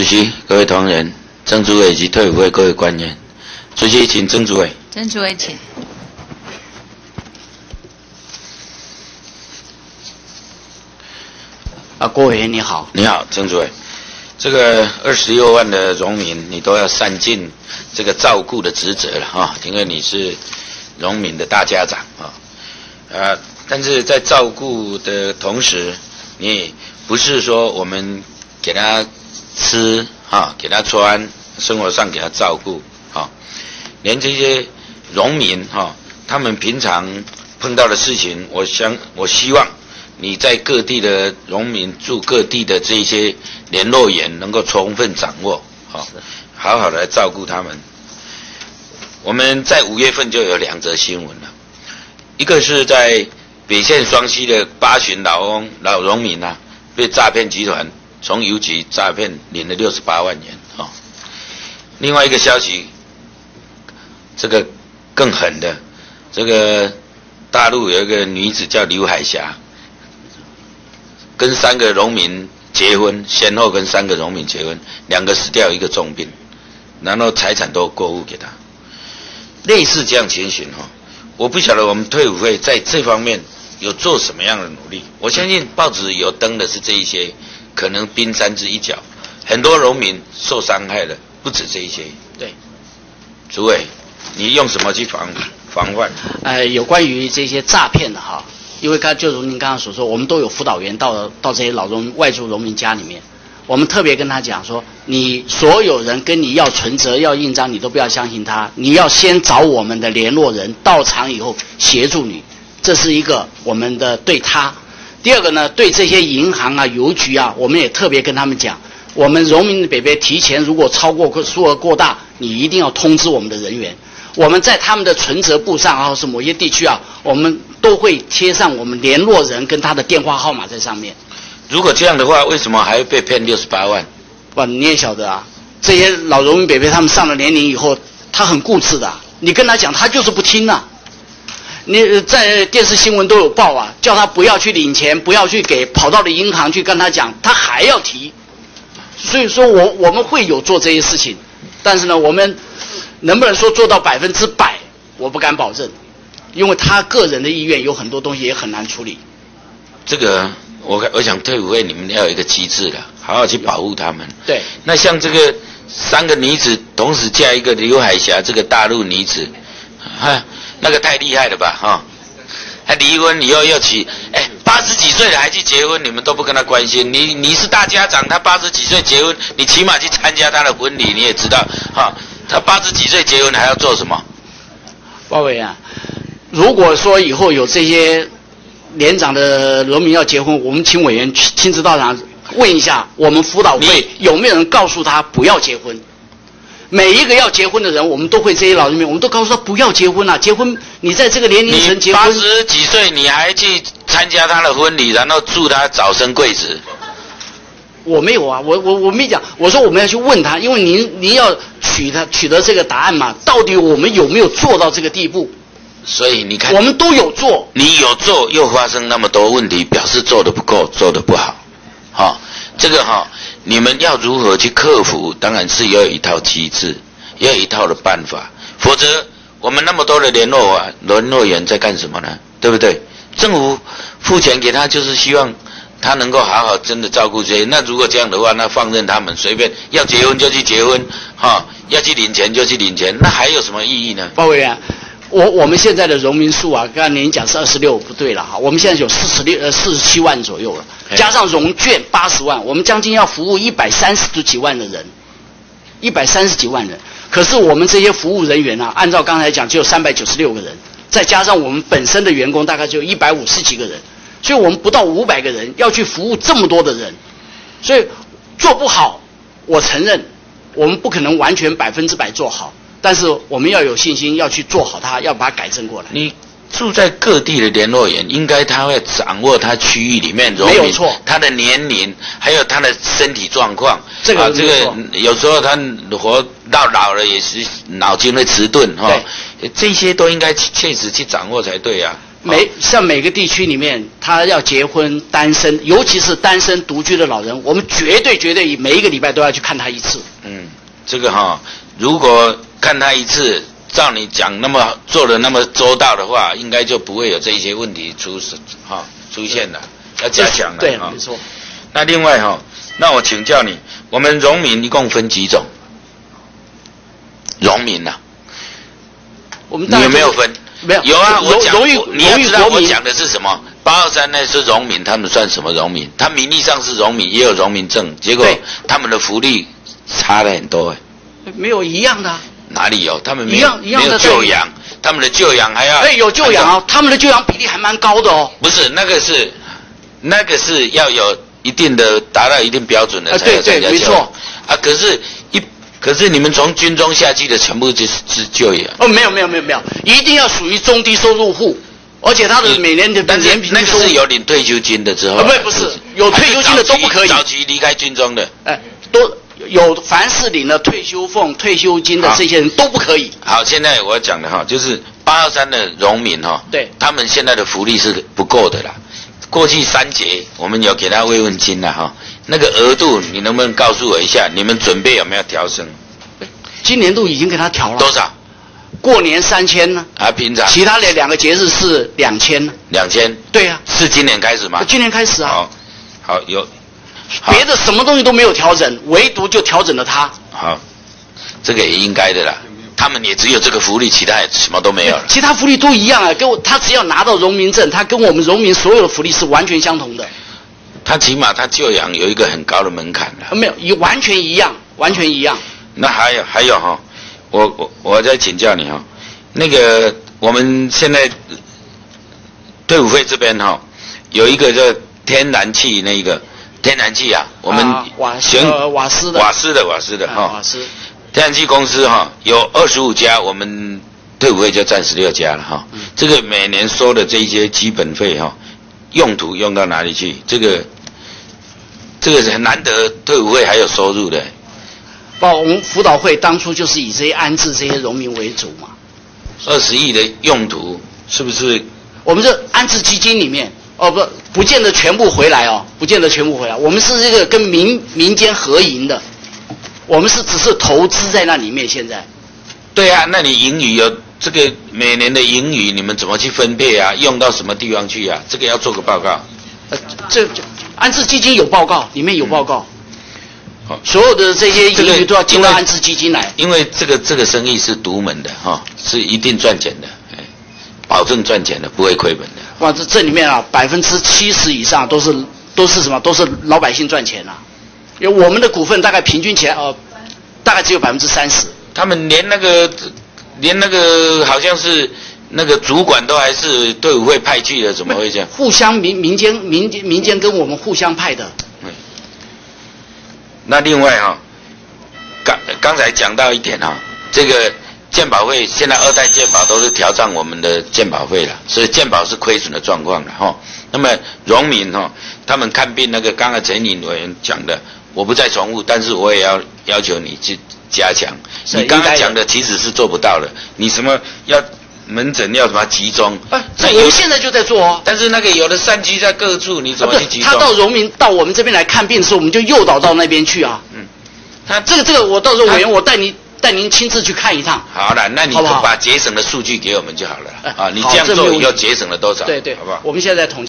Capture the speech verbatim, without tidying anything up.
主席、各位同仁、曾主委及退伍会各位官员，主席请曾主委。曾主委请。啊，郭委员你好。你好，曾主委。这个二十六万的农民，你都要善尽这个照顾的职责了啊，因为你是农民的大家长啊。呃，但是在照顾的同时，你不是说我们给他吃啊，给他穿，生活上给他照顾啊，连这些农民哈、啊，他们平常碰到的事情，我想我希望。 你在各地的农民驻各地的这些联络员能够充分掌握，好、哦，好好来照顾他们。我们在五月份就有两则新闻了，一个是在北县双溪的八旬老翁老农民啊，被诈骗集团从邮局诈骗领了六十八万元啊、哦。另外一个消息，这个更狠的，这个大陆有一个女子叫刘海霞。 跟三个农民结婚，先后跟三个农民结婚，两个死掉，一个重病，然后财产都过户给他。类似这样情形哈，我不晓得我们退伍会在这方面有做什么样的努力。我相信报纸有登的是这一些，可能冰山之一角，很多农民受伤害的不止这一些。对，主委，你用什么去防防范？呃，有关于这些诈骗的哈。 因为刚就如您刚刚所说，我们都有辅导员到到这些老农外住农民家里面，我们特别跟他讲说，你所有人跟你要存折、要印章，你都不要相信他，你要先找我们的联络人到场以后协助你，这是一个我们的对他。第二个呢，对这些银行啊、邮局啊，我们也特别跟他们讲，我们农民的北北提前如果超过数额过大，你一定要通知我们的人员。 我们在他们的存折簿上，或是某些地区啊，我们都会贴上我们联络人跟他的电话号码在上面。如果这样的话，为什么还会被骗六十八万？哇，你也晓得啊，这些老农民伯伯他们上了年龄以后，他很固执的、啊，你跟他讲，他就是不听啊。你在电视新闻都有报啊，叫他不要去领钱，不要去给，跑到了银行去跟他讲，他还要提。所以说我我们会有做这些事情，但是呢，我们。 能不能说做到百分之百？我不敢保证，因为他个人的意愿有很多东西也很难处理。这个，我我想退伍会你们要有一个机制了，好好去保护他们。对。那像这个三个女子同时嫁一个刘海霞，这个大陆女子，哈，那个太厉害了吧？哈、哦，还离婚以后要娶，哎，八十几岁了还去结婚，你们都不跟他关心。你你是大家长，他八十几岁结婚，你起码去参加他的婚礼，你也知道，哈、哦。 他八十几岁结婚还要做什么？鲍委啊，如果说以后有这些年长的农民要结婚，我们请委员亲自到场问一下，我们辅导会有没有人告诉他不要结婚？每一个要结婚的人，我们都会这些老人民，我们都告诉他不要结婚啊！结婚，你在这个年龄层结婚，八十几岁你还去参加他的婚礼，然后祝他早生贵子。 我没有啊，我我我没讲，我说我们要去问他，因为您您要取他取得这个答案嘛，到底我们有没有做到这个地步？所以你看，我们都有做，你有做又发生那么多问题，表示做的不够，做的不好，好、哦，这个哈、哦，你们要如何去克服？当然是要有一套机制，要有一套的办法，否则我们那么多的联络啊，联络员在干什么呢？对不对？政府付钱给他，就是希望。 他能够好好真的照顾这些，那如果这样的话，那放任他们随便要结婚就去结婚，哈、哦，要去领钱就去领钱，那还有什么意义呢？鲍委员，我我们现在的农民数啊，刚刚您讲是二十六不对了哈，我们现在有四十六呃四十七万左右了，加上农券八十万，我们将近要服务一百三十几万的人，一百三十几万人，可是我们这些服务人员啊，按照刚才讲只有三百九十六个人，再加上我们本身的员工大概就一百五十几个人。 所以我们不到五百个人要去服务这么多的人，所以做不好，我承认，我们不可能完全百分之百做好，但是我们要有信心要去做好它，要把它改正过来。你住在各地的联络员，应该他会掌握他区域里面农民，没有错，他的年龄，还有他的身体状况。这个、啊、这个有时候他活到老了也是脑筋会迟钝哈，哦、这些都应该确实去掌握才对啊。每像每个地区里面，他要结婚单身，尤其是单身独居的老人，我们绝对绝对每一个礼拜都要去看他一次。嗯，这个哈，如果看他一次，照你讲那么做的那么周到的话，应该就不会有这些问题出哈出现了，要加强了。对，没错。那另外哈，那我请教你，我们农民一共分几种？农民呐、啊，我们你有没有分？没有有啊，我讲你要知道我讲的是什么？八二三那是农民，他们算什么农民？他名义上是农民，也有农民证，结果他们的福利差了很多哎、欸。没有一样的、啊。哪里有？他们没有一样一样的救养，他们的救养还要哎、欸、有救养哦，他们的救养比例还蛮高的哦。不是那个是，那个是要有一定的达到一定标准的才有参加、啊、对对没错啊，可是一。可是你们从军中下去的全部就是就业哦，没有没有没有没有，一定要属于中低收入户，而且他的每年的年平均收入那是有领退休金的之后、啊，不、哦、不是有退休金的都不可以，早期离开军中的，哎，都有凡是领了退休俸、退休金的这些人都不可以。好，现在我讲的哈，就是八二三的农民哈，对，他们现在的福利是不够的啦。过去三节我们有给他慰问金了哈，那个额度你能不能告诉我一下？你们准备有没有调升？今年度已经给他调了多少？过年三千呢？啊，平常其他的两个节日是两千呢。两千？对啊，是今年开始吗？今年开始啊。好，好有好，别的什么东西都没有调整，唯独就调整了他。好，这个也应该的啦。他们也只有这个福利，其他什么都没有了。其他福利都一样啊，跟我他只要拿到农民证，他跟我们农民所有的福利是完全相同的。他起码他就养有一个很高的门槛了。没有，也完全一样，完全一样。那还有还有哈、哦，我我我再请教你哈、哦，那个我们现在退伍会这边哈、哦，有一个叫天然气那个天然气啊，我们瓦瓦斯的瓦斯的瓦斯的哈、哦。瓦斯天然气公司哈、哦、有二十五家，我们退伍会就占十六家了哈、哦嗯。这个每年收的这些基本费哈、哦，用途用到哪里去？这个这个是很难得，退伍会还有收入的。不，我们辅导会当初就是以这些安置这些农民为主嘛。二十亿的用途是不是？我们这安置基金里面哦不，不见得全部回来哦，不见得全部回来。我们是这个跟民民间合营的。我们是只是投资在那里面，现在。对啊，那你盈余有这个每年的盈余，你们怎么去分配啊？用到什么地方去啊？这个要做个报告。呃，这安置基金有报告，里面有报告。好、嗯，所有的这些盈余都要进到安置基金来。因为这个这个生意是独门的哈、哦，是一定赚钱的，哎，保证赚钱的，不会亏本的。哇，这这里面啊，百分之七十以上都是都是什么？都是老百姓赚钱啊。因为我们的股份大概平均起来，呃，大概只有百分之三十。他们连那个，连那个好像是那个主管都还是队伍会派去的，怎么会这样？互相民民间民民间跟我们互相派的。嗯、那另外哈、哦，刚刚才讲到一点哈、哦，这个健保会现在二代健保都是调涨我们的健保费了，所以健保是亏损的状况了哈、哦。那么农民哈、哦，他们看病那个刚才陈颖委员讲的。我不再重复，但是我也要要求你去加强。你刚刚讲的其实是做不到的。你什么要门诊要什么集中？啊，这我们现在就在做哦。但是那个有的散居在各处，你怎么去集中？啊、他到农民到我们这边来看病的时候，我们就诱导到那边去啊。嗯，他这个这个我到时候委员我带您带您亲自去看一趟。好了，那你把节省的数据给我们就好了。啊，你这样做以后节省了多少？对对，好不好？我们现在在统计。